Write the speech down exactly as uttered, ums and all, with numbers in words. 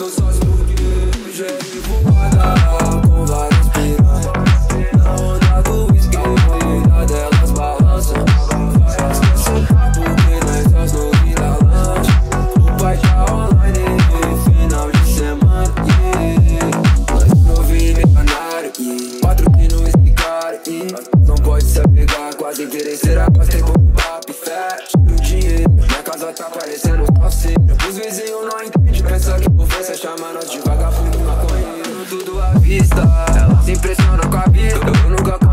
nos olhos porque o jeito vou guardar. Com várias piranhas na onda do whisky, a vida delas balança. Faz canção porque nós nós não vira lanche. O pai tá online, final de semana. Nós não vira canário, patrocina o whisky caro. Não pode se apegar, quase envelhecer a costa e comprar pifete. Só tá parecendo um parceiro. Os vizinhos não entendem, pensa que por você chama nós de vagabundo. Maconheiro, tudo à vista. Elas se impressionam com a vida. Eu nunca